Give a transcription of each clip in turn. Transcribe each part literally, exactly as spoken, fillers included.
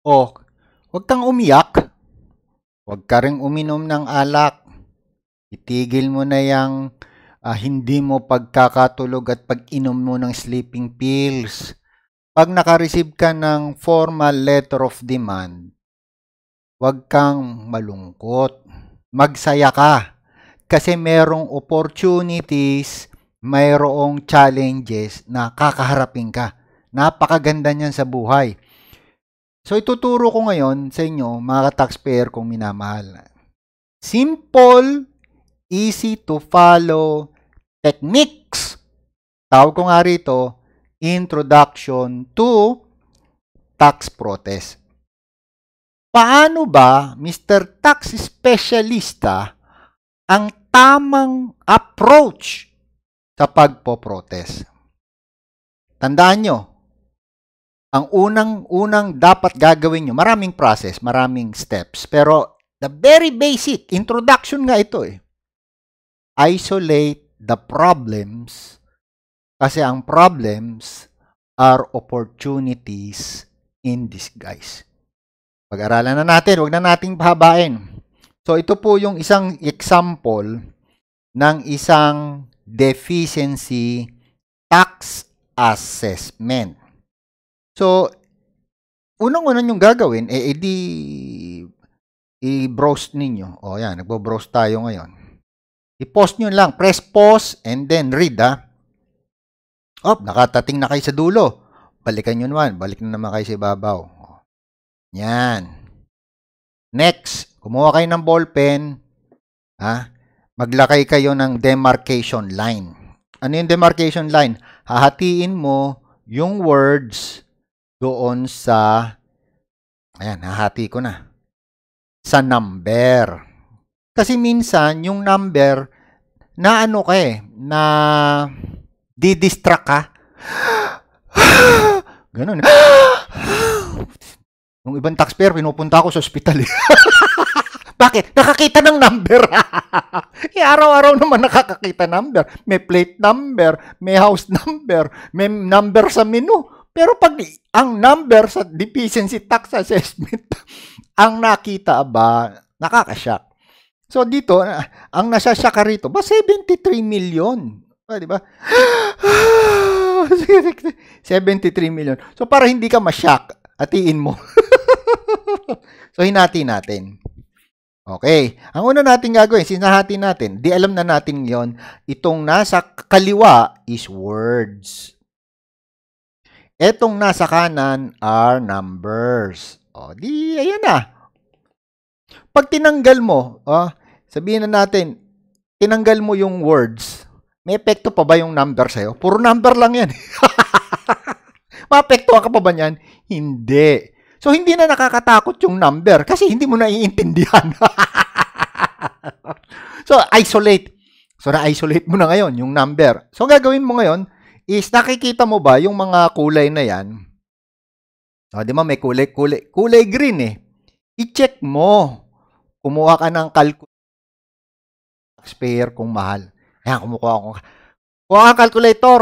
O, huwag kang umiyak. Huwag ka rin uminom ng alak. Itigil mo na yung uh, hindi mo pagkakatulog at pag-inom mo ng sleeping pills. Pag nakareceive ka ng formal letter of demand, huwag kang malungkot. Magsaya ka. Kasi merong opportunities, mayroong challenges na kakaharapin ka. Napakaganda niyan sa buhay. So, ituturo ko ngayon sa inyo, mga taxpayer kong minamahal. Simple, easy to follow techniques. Tawag ko nga rito, Introduction to Tax Protest. Paano ba, Mister Tax Specialista, ang tamang approach sa pagpo-protest? Tandaan nyo, ang unang-unang dapat gagawin nyo, maraming process, maraming steps, pero the very basic, introduction nga ito eh. Isolate the problems, kasi ang problems are opportunities in disguise. Pag-aralan na natin, huwag na nating pahabain. So, ito po yung isang example ng isang deficiency tax assessment. So, unang-unang yung gagawin, eh, edi, i-browse ninyo. O, yan, nagbo-browse tayo ngayon. I-post nyo lang. Press pause and then read, ha? Op, nakatating na kayo sa dulo. Balikan nyo naman. Balik na naman kayo sa ibabaw. O, yan. Next, kumuha kayo ng ballpen, ha? Maglakay kayo ng demarcation line. Ano yung demarcation line? Hahatiin mo yung words doon sa, ayan, hahati ko na, sa number. Kasi minsan, yung number, na ano ka eh, na didistract ka. Ganun. Yung ibang taxpayer, pinupunta ako sa ospital eh. Bakit? Nakakita ng number. E, araw-araw naman nakakakita number. May plate number, may house number, may number sa menu. Pero pag ang number sa deficiency tax assessment, ang nakita ba, nakakasyak. So dito, ang nasasyak ka rito, ba seventy-three million? Ah, di ba? seventy-three million. So para hindi ka masyak, hatiin mo. So hinati natin. Okay. Ang una natin gagawin, sinahati natin. Di alam na natin yon. Itong nasa kaliwa is words. Etong nasa kanan are numbers. O, di, ayan na. Pag tinanggal mo, oh, sabihin na natin, tinanggal mo yung words, may epekto pa ba yung number sa'yo? Puro number lang yan. Maapektuhan ka pa ba niyan? Hindi. So, hindi na nakakatakot yung number kasi hindi mo naiintindihan. So, isolate. So, na-isolate mo na ngayon yung number. So, gagawin mo ngayon is nakikita mo ba yung mga kulay na yan? O, di ba may kulay, kulay, kulay green eh. I-check mo. Kumuha ka ng calculator. Taxpayer kung mahal. Ayan, kumukuha ko. Kumuha ka calculator.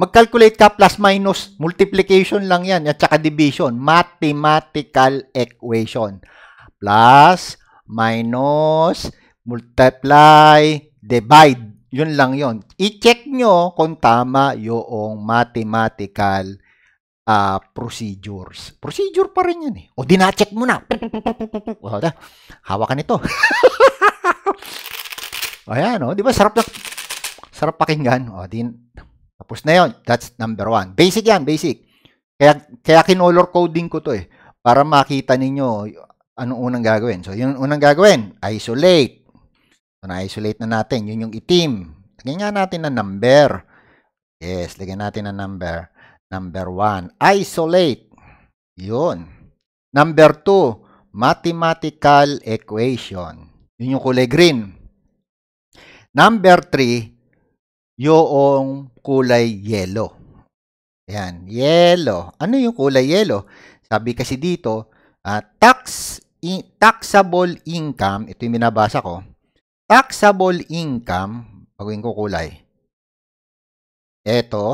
Mag-calculate ka plus minus, multiplication lang yan, at saka division, mathematical equation. Plus, minus, multiply, divide. Yun lang yon. I-check nyo kung tama yung mathematical uh, procedures. Procedure pa rin yan eh. O, dina-check mo na. Hawakan ito. Ayan, o. Di ba? Sarap na. Sarap pakinggan. O, din. Tapos na yun. That's number one. Basic yan, basic. Kaya, kaya kinolor coding ko to eh. Para makita ninyo anong unang gagawin. So, yun unang gagawin. Isolate. So, na-isolate na natin. Yun yung itim. Lagyan nga natin na number. Yes, lagyan natin na number. Number one. Isolate. Yun. Number two. Mathematical equation. Yun yung kulay green. Number three. Yung kulay yellow. Ayan, yellow. Ano yung kulay yellow? Sabi kasi dito, uh, tax in, taxable income, ito yung binabasa ko, taxable income, pagawin ko kulay, ito,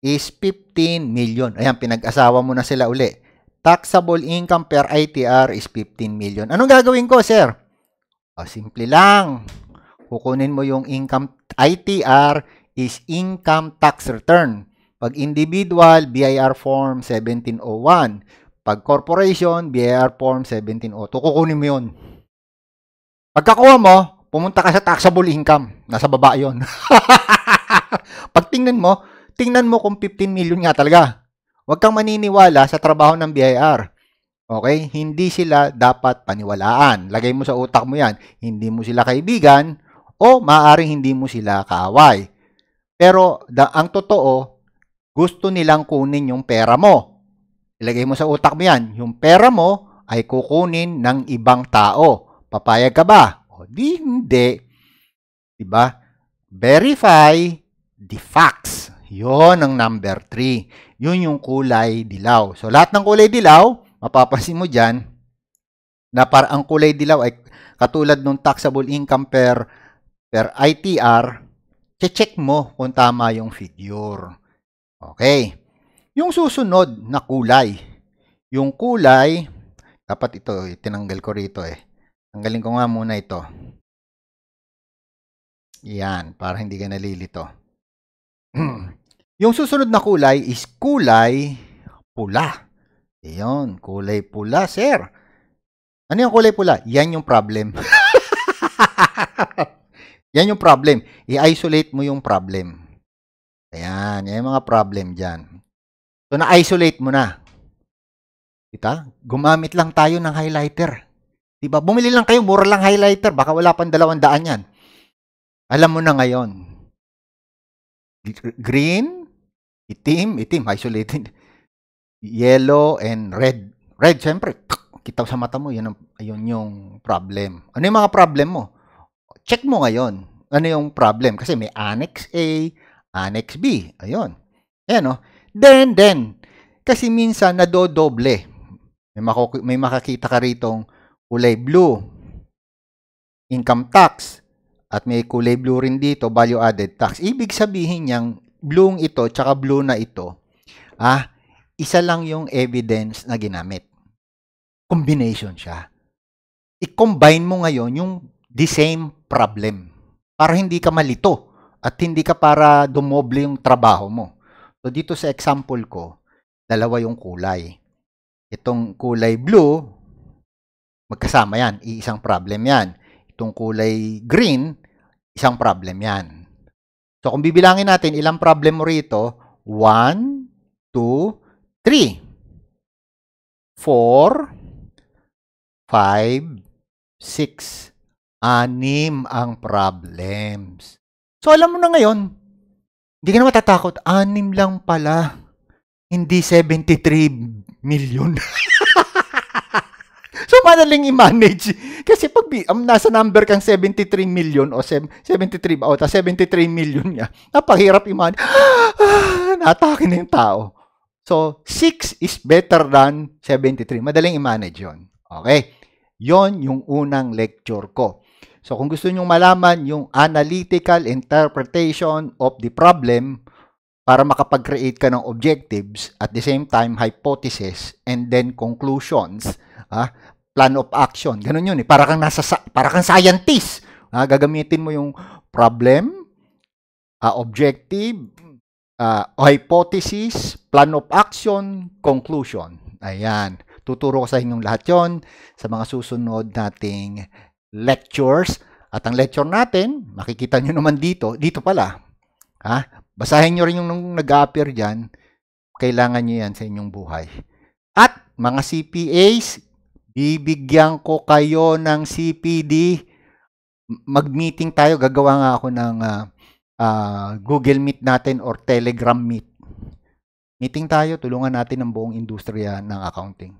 is fifteen million. Ayan, pinag-asawa mo na sila uli. Taxable income per I T R is fifteen million. Anong gagawin ko, sir? O, simple lang. Kukunin mo yung income I T R is income tax return. Pag individual, B I R form seventeen oh one. Pag corporation, B I R form seventeen oh two. Kukunin mo yun. Pagkakuha mo, pumunta ka sa taxable income. Nasa baba yun. Pag tingnan mo, tingnan mo kung fifteen million nga talaga. Huwag kang maniniwala sa trabaho ng B I R. Okay? Hindi sila dapat paniwalaan. Lagay mo sa utak mo yan. Hindi mo sila kaibigan o maaaring hindi mo sila kaaway. Pero da, ang totoo, gusto nilang kunin yung pera mo. Ilagay mo sa utak mo yan. Yung pera mo ay kukunin ng ibang tao. Papayag ka ba? O di hindi. Diba? Verify the facts. Yun ang number three. Yun yung kulay dilaw. So, lahat ng kulay dilaw, mapapansin mo dyan, na para ang kulay dilaw ay katulad ng taxable income per, per I T R, check mo kung tama yung figure. Okay. Yung susunod na kulay, yung kulay, dapat ito, tinanggal ko rito eh. Tanggalin ko nga muna ito. Yan, para hindi ka nalilito. Yung susunod na kulay is kulay pula. Ayun, kulay pula, sir. Ano yung kulay pula? Yan yung problem. Yan yung problem. I-isolate mo yung problem. Ayan, yan yung mga problem dyan. So, na-isolate mo na. Kita? Gumamit lang tayo ng highlighter. Diba? Bumili lang kayo, mura lang highlighter. Baka wala pang dalawang daan yan. Alam mo na ngayon. Green, itim, itim, isolated. Yellow and red. Red, syempre, kita sa mata mo, yun, ang, yun yung problem. Ano yung mga problem mo? Check mo ngayon. Ano yung problem? Kasi may Annex A, Annex B. Ayun. Ayan, oh. Then, then, kasi minsan nadodoble. May, may makakita ka ritong kulay blue, income tax, at may kulay blue rin dito, value added tax. Ibig sabihin niyang, blue ito, tsaka blue na ito, ah, isa lang yung evidence na ginamit. Combination siya. I-combine mo ngayon yung the same problem para hindi ka malito at hindi ka para dumoble yung trabaho mo. So, dito sa example ko, dalawa yung kulay. Itong kulay blue, magkasama yan. Iisang problem yan. Itong kulay green, isang problem yan. So, kung bibilangin natin, ilang problem mo rito? one, two, three, four, five, six. Anim ang problems. So, alam mo na ngayon, hindi ka na matatakot. Anim lang pala. Hindi seventy-three million. So, madaling i-manage. Kasi pag um, nasa number kang seventy-three million o seventy-three o seventy-three million niya, napahirap i-manage. Ah, natake na yung tao. So, six is better than seventy-three. Madaling i-manage yun. Okay? Yun yung unang lecture ko. So, kung gusto nyong malaman yung analytical interpretation of the problem para makapag-create ka ng objectives at the same time hypothesis and then conclusions, ah, plan of action. Ganun yun eh. Para kang nasa para kang scientist. Ah, gagamitin mo yung problem, ah, objective, ah, hypothesis, plan of action, conclusion. Ayan. Tuturo ko sa inyong lahat yon sa mga susunod nating lectures. At ang lecture natin, makikita nyo naman dito. Dito pala. Ha? Basahin nyo rin yung nag-appear dyan. Kailangan nyo yan sa inyong buhay. At mga C P As, bibigyan ko kayo ng C P D. Mag-meeting tayo. Gagawa nga ako ng uh, uh, Google Meet natin or Telegram Meet. Meeting tayo. Tulungan natin ang buong industriya ng accounting.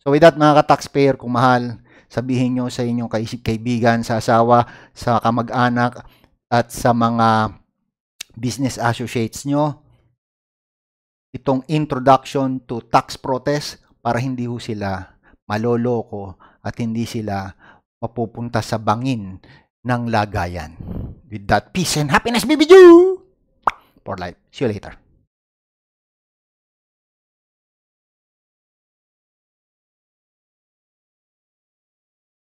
So with that, mga ka-taxpayer, kung mahal, sabihin nyo sa inyong kaibigan, sa asawa, sa kamag-anak, at sa mga business associates nyo, itong introduction to tax protest para hindi ho sila maloloko at hindi sila mapupunta sa bangin ng lagayan. With that, peace and happiness, baby Jew! For life. See you later.